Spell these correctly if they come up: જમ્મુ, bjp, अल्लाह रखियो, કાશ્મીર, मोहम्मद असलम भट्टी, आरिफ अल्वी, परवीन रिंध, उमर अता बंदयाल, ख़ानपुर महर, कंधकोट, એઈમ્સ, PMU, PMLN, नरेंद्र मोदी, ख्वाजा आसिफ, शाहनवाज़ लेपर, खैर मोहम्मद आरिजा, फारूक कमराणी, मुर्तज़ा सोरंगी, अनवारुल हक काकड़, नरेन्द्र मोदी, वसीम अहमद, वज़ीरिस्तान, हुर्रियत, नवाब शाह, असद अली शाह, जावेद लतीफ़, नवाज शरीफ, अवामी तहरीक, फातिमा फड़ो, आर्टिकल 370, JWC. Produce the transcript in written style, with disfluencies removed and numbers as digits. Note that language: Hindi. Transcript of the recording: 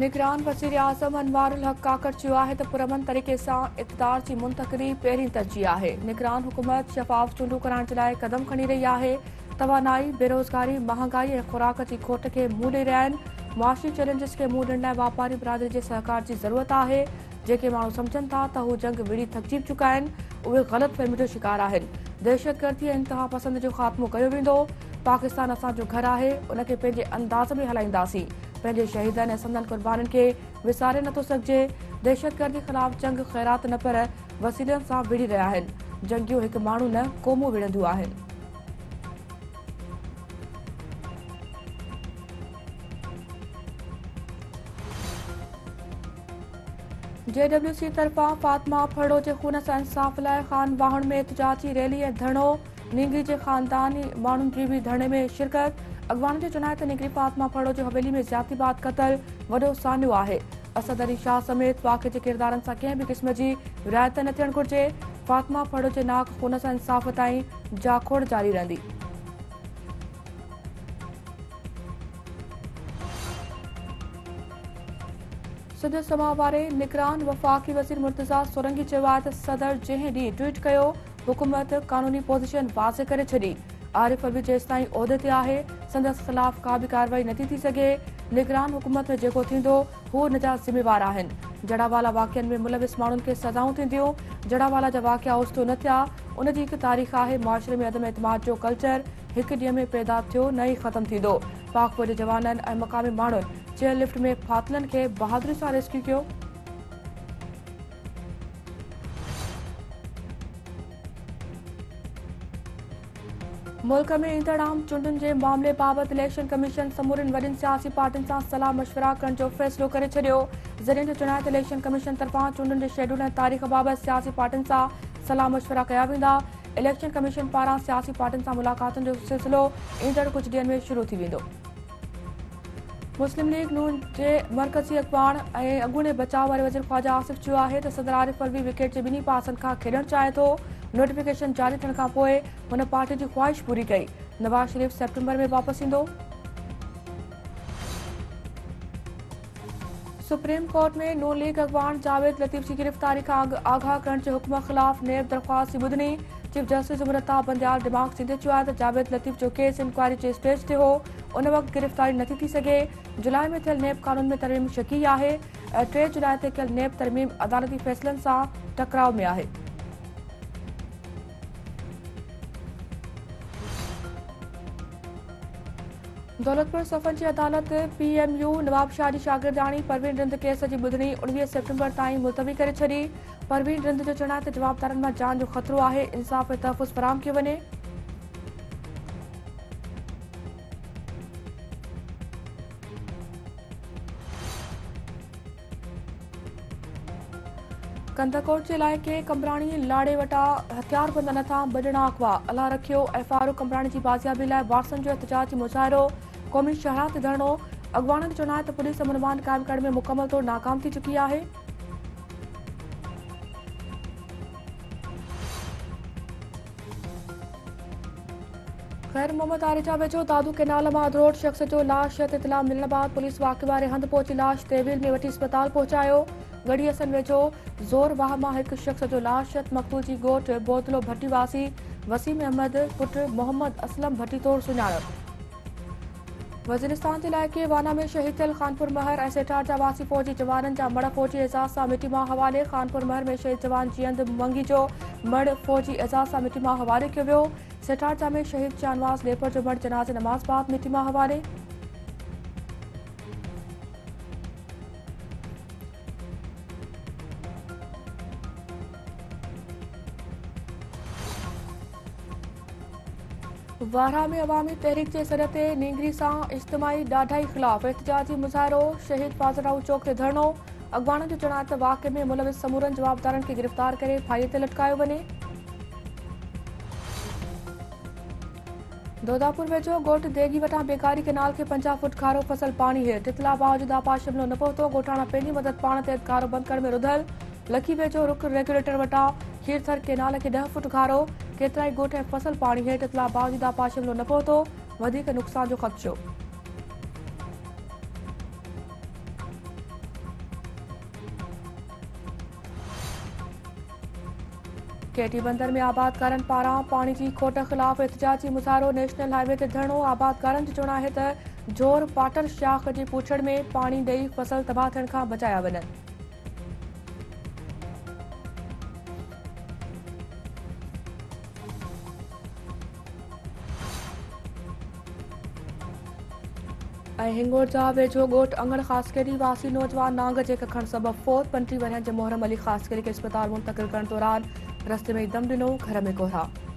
निगरान वजीर आजम अनवारुल हक काकड़ तो पुरमन तरीक़े से इक़्तिदार की मुंतकरी पहिरीं तरजीह आहे। निगरान हुकूमत शफ़ाफ़ चूंडूं कराइण जे लाइ कदम खणी रही आहे। तवानाई, बेरोज़गारी, महांगाई ऐं खुराक की खोट के मुंहुं ॾेई रहिया आहिनि। मुआशी चैलेंजेस के मुंहुं ॾियण लाइ वापारी बिरादरी के सहकार की ज़रूरत आहे। जेके माण्हू समझनि था त हू जंग विड़ी थकिजी चुका आहिनि, उहे ग़लतफ़हमी जो शिकार आहिनि। दहशतगर्दी ऐं इंतहा पसंद जो ख़ात्मो कयो वेंदो। पाकिस्तान असांजो घर आहे, उनखे पंहिंजे अंदाज़ में हलाईंदासीं। पंहिंजे शहीदनि ऐं संदनि क़ुर्बाननि खे विसारे नथो सघिजे। दहशतगर्दी ख़िलाफ़ जंग ख़ैरात न पर वसीलनि सां विड़ी रहिया आहिनि। जंगियूं हिकु माण्हू न क़ौमूं विढ़ंदियूं आहिनि। जेडब्ल्यूसी तरफा फातिमा फड़ो के खून से इंसाफ लाए खान वाहण में एहतजाजी रैली ए धरनो। निंगी के खानदानी मानुन की भी धरने में शिरकत। अगवान चुना है तो निगरी फातिमा फड़ो के हवेली में ज्यादा बात कतल वो सानो है। असद अली शाह समेत वाक़े के किरदारन से कें भी किस्म की रिआयत न थियण घुर्जे। फातिमा फड़ो के नाक खून से इंसाफ ताई जाखोड़ जारी रही। सिध सभा वारे निगरान वफ़ाक़ी वज़ीर मुर्तज़ा सोरंगी चयो आहे त सदर जंहिं ॾींहुं ट्वीट कयो, हुकूमत क़ानूनी पोज़ीशन वाज़े करे छॾी। आरिफ अल्वी जेसिताईं उहिदे ते आहे, संदसि ख़िलाफ़ का बि कार्रवाई नथी थी सघे। निगरान हुकूमत में जेको थींदो हू हुन जा ज़िम्मेवार आहिनि। जड़ावाला वाक़िअनि में मुलविस माण्हुनि खे सज़ाऊं थींदियूं। जड़ावाला जा वाक़िआ ओचितो न थिया, उन जी हिकु तारीख़ आहे। मुआशरे में अदम एतमाद जो कल्चर हिकु ॾींहं में पैदा थियो न ई ख़त्म थींदो। पाक फ़ौज जे जवाननि ऐं मक़ामी माण्हुनि चेयरलिफ्ट में फातलन के बहादुरी से रेस्क्यू किया। मुल्क में ईंदड़ आम चूंडुनि के मामले बाबत इलेक्शन कमीशन समूरन वॾी सियासी पार्टियुनि सां सलाह मशवरा करण जो फ़ैसिलो करे छॾियो। ज़रीन जो चुनाव इलेक्शन कमीशन तरफा चूंडुनि के शेड्यूल ऐं तारीख़ बाबत सियासी पार्टियुनि सां सलाह मशवरा कया वेंदा। इलेक्शन कमीशन पारां सियासी पार्टियुनि सां मुलाक़ातुनि जो सिलसिलो ईंदड़ कुछ ॾींहनि में शुरू थी वेंदो। मुस्लिम लीग नून के मरकज़ी अॻवान ऐं अॻूणे बचाव वारे वज़ीर ख्वाजा आसिफ चयो आहे त सदर आरिफ अल्वी विकेट के ॿिन्ही पासनि खां खेॾण चाहे तो। नोटिफिकेशन जारी थियण खां पोइ हुन पार्टी की ख़्वाहिश पूरी कई। नवाज शरीफ सेप्टेम्बर में वापसि ईंदो। सुप्रीम कोर्ट में नून लीग अॻवान जावेद लतीफ़ की गिरफ़्तारी खां आगाह करण के हुक्म ख़िलाफ़ नेब दरख़्वास्त की ॿुधणी। चीफ जस्टिस उमर अता बंदयाल दिमाग़ सीधे चयो आहे त जावेद लतीफ़ जो केस इंक्वायरी के स्टेज ते हो, उन वक़्तु गिरफ़्तारी नथी थी सघे। जुलाई में थियल नेब कानून में तरमीम शकी आहे। 3 जुलाई ते कयल नेब तरमीम अदालती फ़ैसलनि सां टकराव में आहे। दौलतपुर सफ़र जी अदालत PMU नवाब शाह की शागिर्दाणी परवीन रिंध केस की ॿुधणी 19 सेप्टेम्बर ताईं मुलतवी करे छॾी। परवीन रिंध जो चवणु आहे त जवाबदारनि मां जान जो ख़तरो आहे। इंसाफ़ ऐं तहफ़ुज़ फ़राहम कयो वञे। कंधकोट के इलाके कमराणी लाड़े वटा हथियारबंद हथा बजना अगवा। अल्लाह रखियो ऐं फारूक कमराणी की बाजियाबी लाइ वारसन जो एहतजाज मुजाहिरो। कौमी शहरा ते धरणो। अगवान जो चवणु आहे त पुलिस अमनमान कायम करण में मुकम्मल तौर नाकाम थी चुकी है। खैर मोहम्मद आरिजा वेझो दादू केनाल मां अधरोट शख्स जो लाश ते इतला मिलण बाद पुलिस वाक़े वारे हंधि पहुची लाश टेविल में वठी अस्पताल पहुचायो। गढ़ी असन वेझो ज़ोर वाह मां एक शख्स जो लाश मक़तूल जी गोठ बोतलो भट्टी वासी वसीम अहमद पुट मोहम्मद असलम भट्टी तौर सुञाणप। वज़ीरिस्तान जे लाइक़े वाना में शहीद थियल ख़ानपुर महर ऐं सेठार जा वासी फ़ौजी जवाननि जा मड़ फ़ौजी एज़ाज़ सां मिटी मां हवाले। ख़ानपुर महर में शहीद जवान जीअंद मंगी जो मड़ फ़ौजी एज़ाज़ सां मिटी मां हवाले कयो वियो। सेठारजा में शहीद शाहनवाज़ लेपर जो मड़ जनाज़े नमाज़ बाद मिटी मां हवाले। वारा में अवामी तहरीक के सर से नींगरी से इज्तमाही ढाढाई खिलाफ एहतजाजी मुजाहरो। शहीद फाजलराव चौक से धरणो। अगवान जो चवणु आहे त वाक़े में मुलविस समूरनि जवाबदारनि खे गिरफ़्तार करे फाही ते लटकायो वञे। दोदापुर वेझो गोठ देगी वटां बेकारी केनाल के 50 फुट खारो फसल पानी हेठि। तितला बाह जो दापाश हमिलो न पहुतो। गोठाणा पंहिंजी मदद पाण ते खारो बंदि करण में रुधल। लखी वेझो रुख रेगुलेटर वटां खीरथर केनाल के 10 फुट खारो। केतरा ही गोठ फसल पानी हेठि। तितला बाह जी दापाश हमिलो न पहुतो। वधीक नुक़सान जो ख़दशो। केटी बंदर में आबादकारनि पारां पाणी की खोट ख़िलाफ़ एहतिजाजी मुज़ाहिरो, नेशनल हाईवे ते धरणो। आबादकारनि जो चवणु आहे त जोर पाटल शाख की पूछड़ में पाणी डेई फसल तबाह थियण खां बचाया वञनि। हिंगोर जा वेझो ॻोठु अंगण ख़ासकरी वासी नौजवान नांग जे कखण सबबि फ़ौत। 35 वरहनि जे मोहरम अली ख़ासकरी खे अस्पताल मुंतक़िल करण दौरान रस्ते में दम ॾिनो, घर में कोहरा।